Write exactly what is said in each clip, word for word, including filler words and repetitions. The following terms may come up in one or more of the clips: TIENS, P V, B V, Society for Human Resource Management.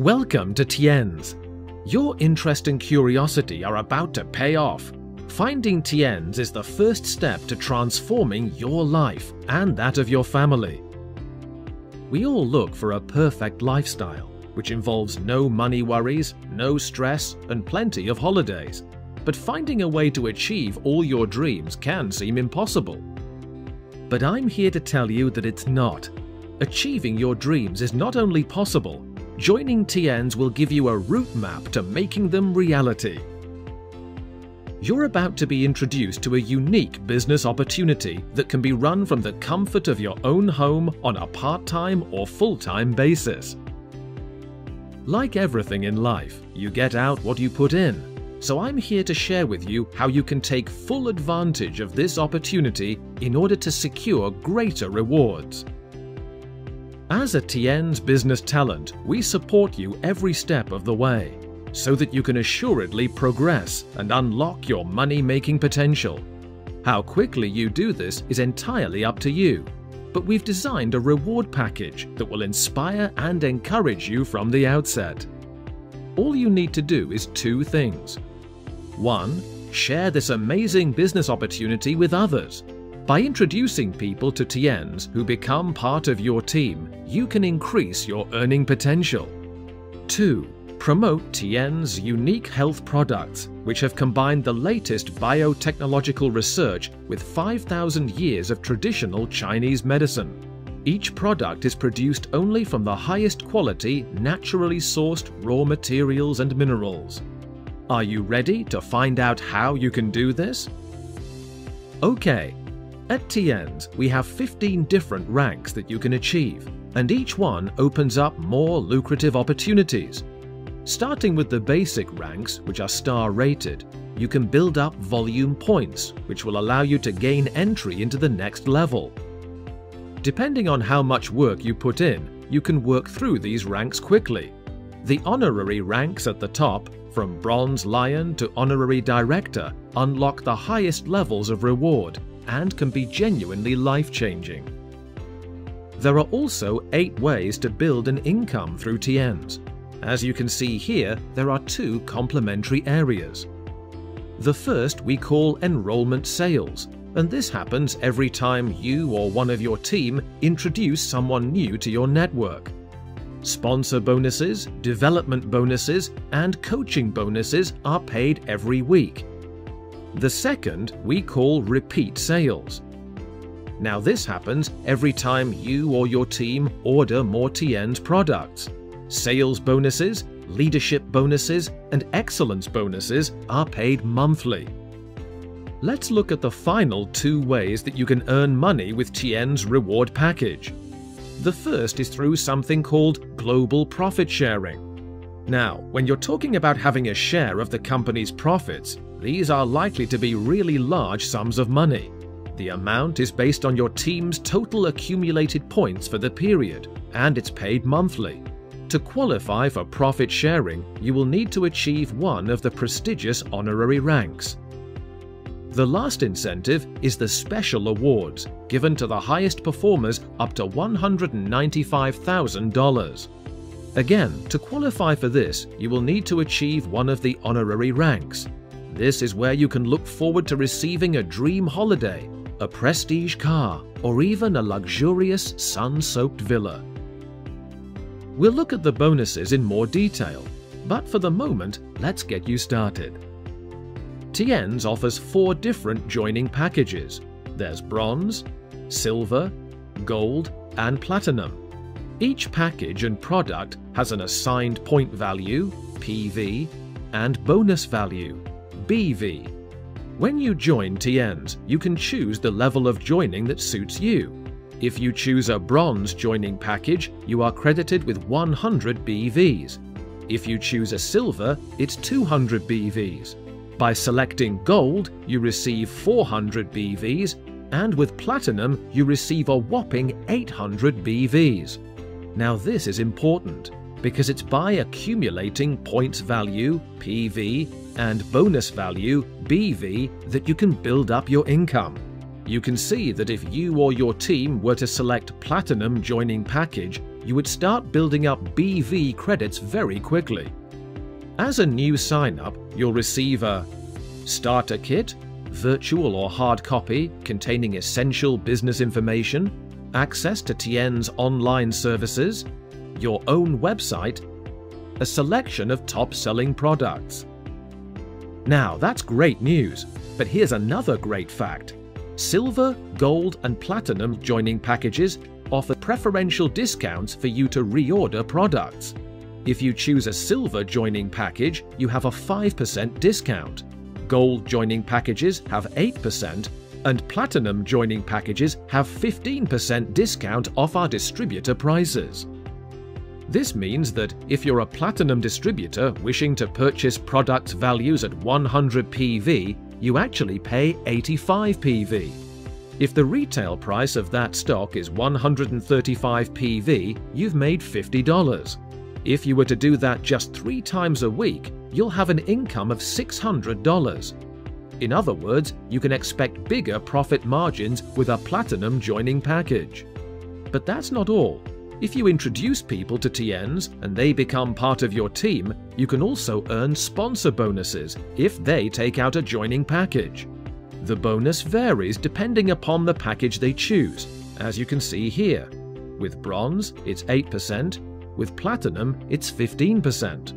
Welcome to TIENS. Your interest and curiosity are about to pay off. Finding TIENS is the first step to transforming your life and that of your family. We all look for a perfect lifestyle, which involves no money worries, no stress, and plenty of holidays. But finding a way to achieve all your dreams can seem impossible. But I'm here to tell you that it's not. Achieving your dreams is not only possible, joining TIENS will give you a route map to making them reality. You're about to be introduced to a unique business opportunity that can be run from the comfort of your own home on a part-time or full-time basis. Like everything in life, you get out what you put in. So I'm here to share with you how you can take full advantage of this opportunity in order to secure greater rewards. As a TIENS business talent, we support you every step of the way, so that you can assuredly progress and unlock your money-making potential. How quickly you do this is entirely up to you, but we've designed a reward package that will inspire and encourage you from the outset. All you need to do is two things. One, share this amazing business opportunity with others. By introducing people to TIENS who become part of your team, you can increase your earning potential. Two, promote TIENS' unique health products, which have combined the latest biotechnological research with five thousand years of traditional Chinese medicine. Each product is produced only from the highest quality, naturally sourced raw materials and minerals. Are you ready to find out how you can do this? Okay, at TIENS we have fifteen different ranks that you can achieve, and each one opens up more lucrative opportunities. Starting with the basic ranks, which are star rated, you can build up volume points, which will allow you to gain entry into the next level. Depending on how much work you put in, you can work through these ranks quickly. The honorary ranks at the top, from Bronze Lion to Honorary Director, unlock the highest levels of reward and can be genuinely life-changing. There are also eight ways to build an income through TIENS. As you can see here, there are two complementary areas. The first we call enrollment sales, and this happens every time you or one of your team introduce someone new to your network. Sponsor bonuses, development bonuses, and coaching bonuses are paid every week. The second we call repeat sales. Now this happens every time you or your team order more TIENS products. Sales bonuses, leadership bonuses, and excellence bonuses are paid monthly. Let's look at the final two ways that you can earn money with TIENS' reward package. The first is through something called global profit sharing. Now, when you're talking about having a share of the company's profits, these are likely to be really large sums of money. The amount is based on your team's total accumulated points for the period, and it's paid monthly. To qualify for profit sharing, you will need to achieve one of the prestigious honorary ranks. The last incentive is the special awards, given to the highest performers up to one hundred ninety-five thousand dollars. Again, to qualify for this, you will need to achieve one of the honorary ranks. This is where you can look forward to receiving a dream holiday, a prestige car, or even a luxurious sun-soaked villa. We'll look at the bonuses in more detail, but for the moment, let's get you started. TIENS offers four different joining packages. There's Bronze, Silver, Gold, and Platinum. Each package and product has an assigned point value, P V, and bonus value, B V. When you join TIENS, you can choose the level of joining that suits you. If you choose a Bronze joining package, you are credited with one hundred B Vs. If you choose a Silver, it's two hundred B Vs. By selecting Gold, you receive four hundred B Vs, and with Platinum, you receive a whopping eight hundred B Vs. Now this is important, because it's by accumulating points value, P V, and bonus value, B V, that you can build up your income. You can see that if you or your team were to select Platinum joining package, you would start building up B V credits very quickly. As a new sign-up, you'll receive a starter kit, virtual or hard copy containing essential business information, access to TIENS online services, your own website, a selection of top-selling products. Now, that's great news, but here's another great fact. Silver, Gold and Platinum joining packages offer preferential discounts for you to reorder products. If you choose a Silver joining package, you have a five percent discount. Gold joining packages have eight percent, and Platinum joining packages have fifteen percent discount off our distributor prices. This means that if you're a Platinum distributor wishing to purchase product values at one hundred P V, you actually pay eighty-five P V. If the retail price of that stock is one hundred thirty-five P V, you've made fifty dollars. If you were to do that just three times a week, you'll have an income of six hundred dollars. In other words, you can expect bigger profit margins with a Platinum joining package. But that's not all. If you introduce people to TIENS and they become part of your team, you can also earn sponsor bonuses if they take out a joining package. The bonus varies depending upon the package they choose, as you can see here. With Bronze, it's eight percent. With Platinum, it's fifteen percent.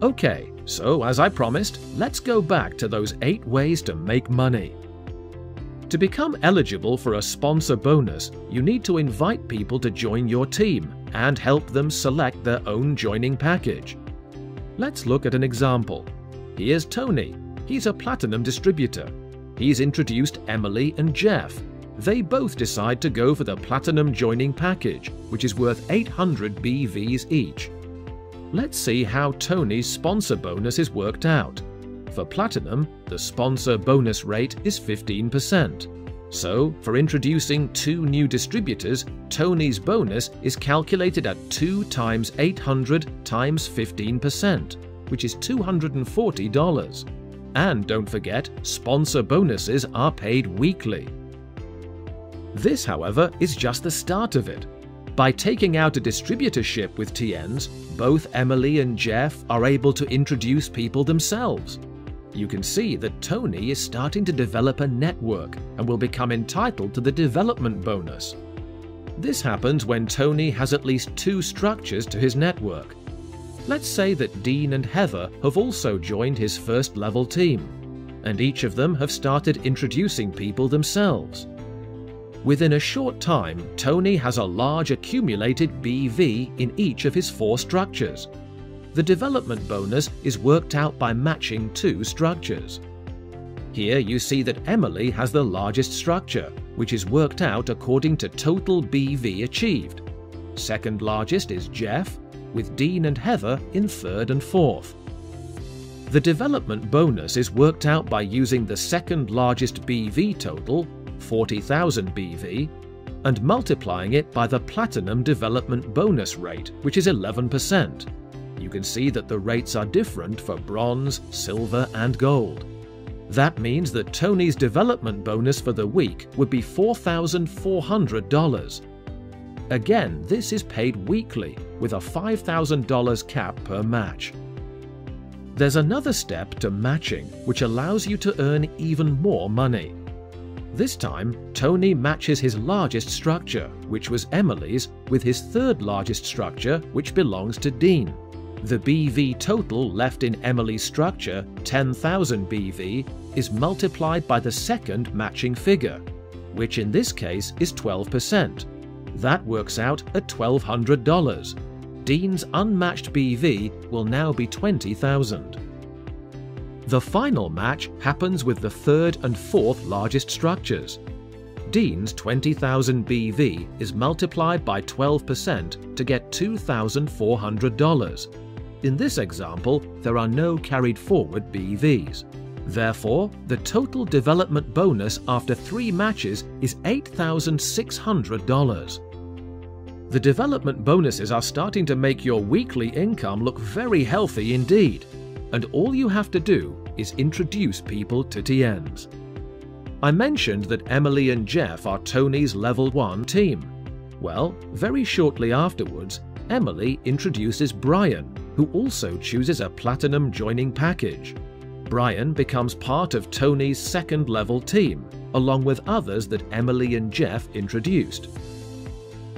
Okay, so as I promised, let's go back to those eight ways to make money. To become eligible for a sponsor bonus, you need to invite people to join your team and help them select their own joining package. Let's look at an example. Here's Tony. He's a Platinum distributor. He's introduced Emily and Jeff. They both decide to go for the Platinum joining package, which is worth eight hundred B Vs each. Let's see how Tony's sponsor bonus is worked out. For Platinum, the sponsor bonus rate is fifteen percent. So, for introducing two new distributors, Tony's bonus is calculated at two times eight hundred times fifteen percent, which is two hundred forty dollars. And don't forget, sponsor bonuses are paid weekly. This, however, is just the start of it. By taking out a distributorship with TIENS, both Emily and Jeff are able to introduce people themselves. You can see that Tony is starting to develop a network and will become entitled to the development bonus. This happens when Tony has at least two structures to his network. Let's say that Dean and Heather have also joined his first level team, and each of them have started introducing people themselves. Within a short time, Tony has a large accumulated B V in each of his four structures. The development bonus is worked out by matching two structures. Here you see that Emily has the largest structure, which is worked out according to total B V achieved. Second largest is Jeff, with Dean and Heather in third and fourth. The development bonus is worked out by using the second largest B V total, forty thousand B V, and multiplying it by the Platinum development bonus rate, which is eleven percent. You can see that the rates are different for Bronze, Silver and Gold. That means that Tony's development bonus for the week would be four thousand four hundred dollars. Again, this is paid weekly with a five thousand dollar cap per match. There's another step to matching, which allows you to earn even more money. This time, Tony matches his largest structure, which was Emily's, with his third largest structure, which belongs to Dean. The B V total left in Emily's structure, ten thousand B V, is multiplied by the second matching figure, which in this case is twelve percent. That works out at one thousand two hundred dollars. Dean's unmatched B V will now be twenty thousand dollars. The final match happens with the third and fourth largest structures. Dean's twenty thousand B V is multiplied by twelve percent to get two thousand four hundred dollars. In this example, there are no carried forward B Vs. Therefore, the total development bonus after three matches is eight thousand six hundred dollars. The development bonuses are starting to make your weekly income look very healthy indeed. And all you have to do is introduce people to TIENS. I mentioned that Emily and Jeff are Tony's level one team. Well, very shortly afterwards, Emily introduces Brian, who also chooses a Platinum joining package. Brian becomes part of Tony's second-level team, along with others that Emily and Jeff introduced.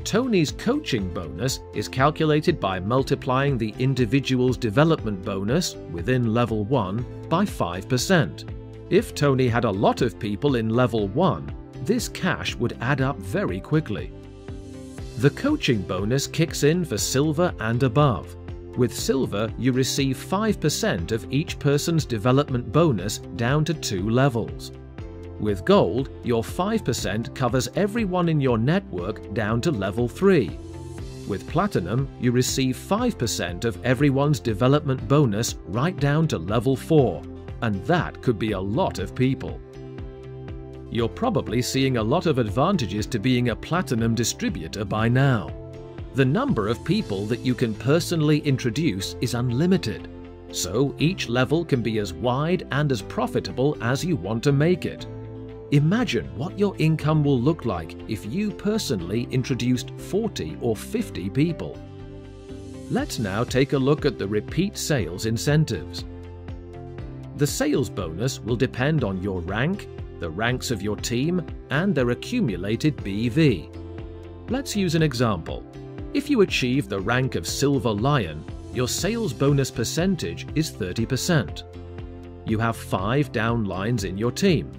Tony's coaching bonus is calculated by multiplying the individual's development bonus within Level one by five percent. If Tony had a lot of people in Level one, this cash would add up very quickly. The coaching bonus kicks in for Silver and above. With Silver, you receive five percent of each person's development bonus down to two levels. With Gold, your five percent covers everyone in your network down to Level three. With Platinum, you receive five percent of everyone's development bonus right down to Level four, and that could be a lot of people. You're probably seeing a lot of advantages to being a Platinum distributor by now. The number of people that you can personally introduce is unlimited, so each level can be as wide and as profitable as you want to make it. Imagine what your income will look like if you personally introduced forty or fifty people. Let's now take a look at the repeat sales incentives. The sales bonus will depend on your rank, the ranks of your team, and their accumulated B V. Let's use an example. If you achieve the rank of Silver Lion, your sales bonus percentage is thirty percent. You have five downlines in your team.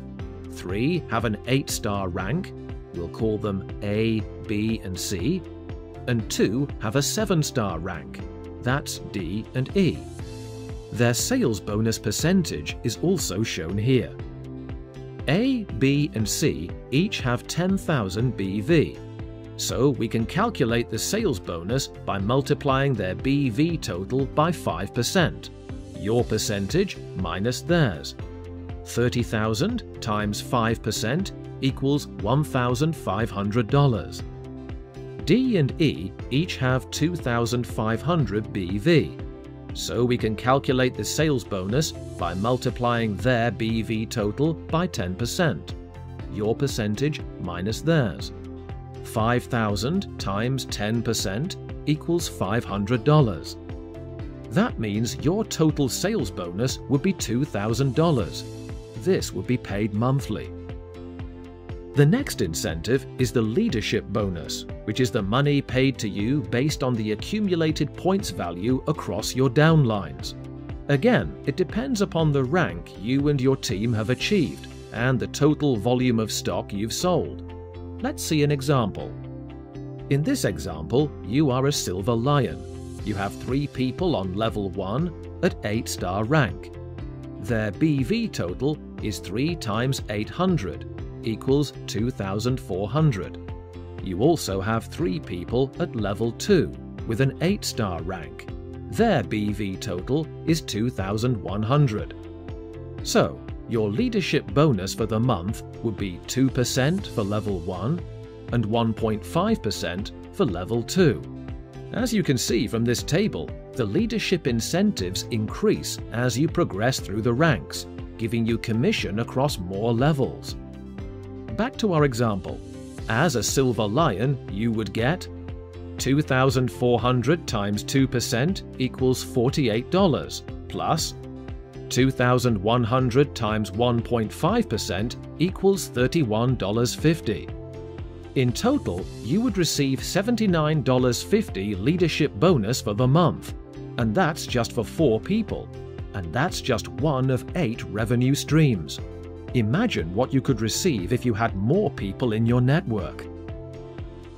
Three have an eight-star rank, we'll call them A, B, and C, and two have a seven-star rank, that's D and E. Their sales bonus percentage is also shown here. A, B, and C each have ten thousand B V, so we can calculate the sales bonus by multiplying their B V total by five percent, your percentage minus theirs. thirty thousand times five percent equals one thousand five hundred dollars. D and E each have two thousand five hundred B V, so we can calculate the sales bonus by multiplying their B V total by ten percent, your percentage minus theirs. five thousand times ten percent equals five hundred dollars. That means your total sales bonus would be two thousand dollars. This would be paid monthly. The next incentive is the leadership bonus, which is the money paid to you based on the accumulated points value across your downlines. Again, it depends upon the rank you and your team have achieved and the total volume of stock you've sold. Let's see an example. In this example, you are a Silver Lion. You have three people on Level one at eight-star rank. Their B V total is three times eight hundred. Equals two thousand four hundred. You also have three people at Level two with an eight-star rank. Their B V total is two thousand one hundred. So, your leadership bonus for the month would be two percent for Level one and one point five percent for Level two. As you can see from this table, the leadership incentives increase as you progress through the ranks, giving you commission across more levels. Back to our example. As a Silver Lion, you would get two thousand four hundred times two percent equals forty-eight dollars, plus two thousand one hundred times one point five percent equals thirty-one dollars and fifty cents. In total, you would receive seventy-nine dollars and fifty cents leadership bonus for the month, and that's just for four people, and that's just one of eight revenue streams. Imagine what you could receive if you had more people in your network.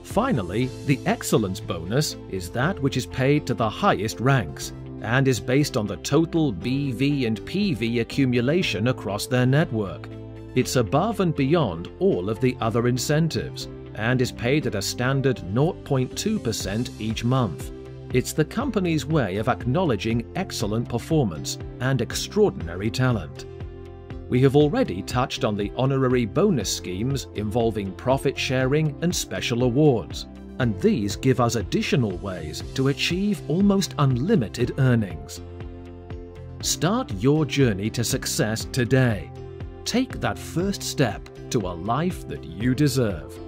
Finally, the excellence bonus is that which is paid to the highest ranks and is based on the total B V and P V accumulation across their network. It's above and beyond all of the other incentives and is paid at a standard zero point two percent each month. It's the company's way of acknowledging excellent performance and extraordinary talent. We have already touched on the honorary bonus schemes involving profit sharing and special awards, and these give us additional ways to achieve almost unlimited earnings. Start your journey to success today. Take that first step to a life that you deserve.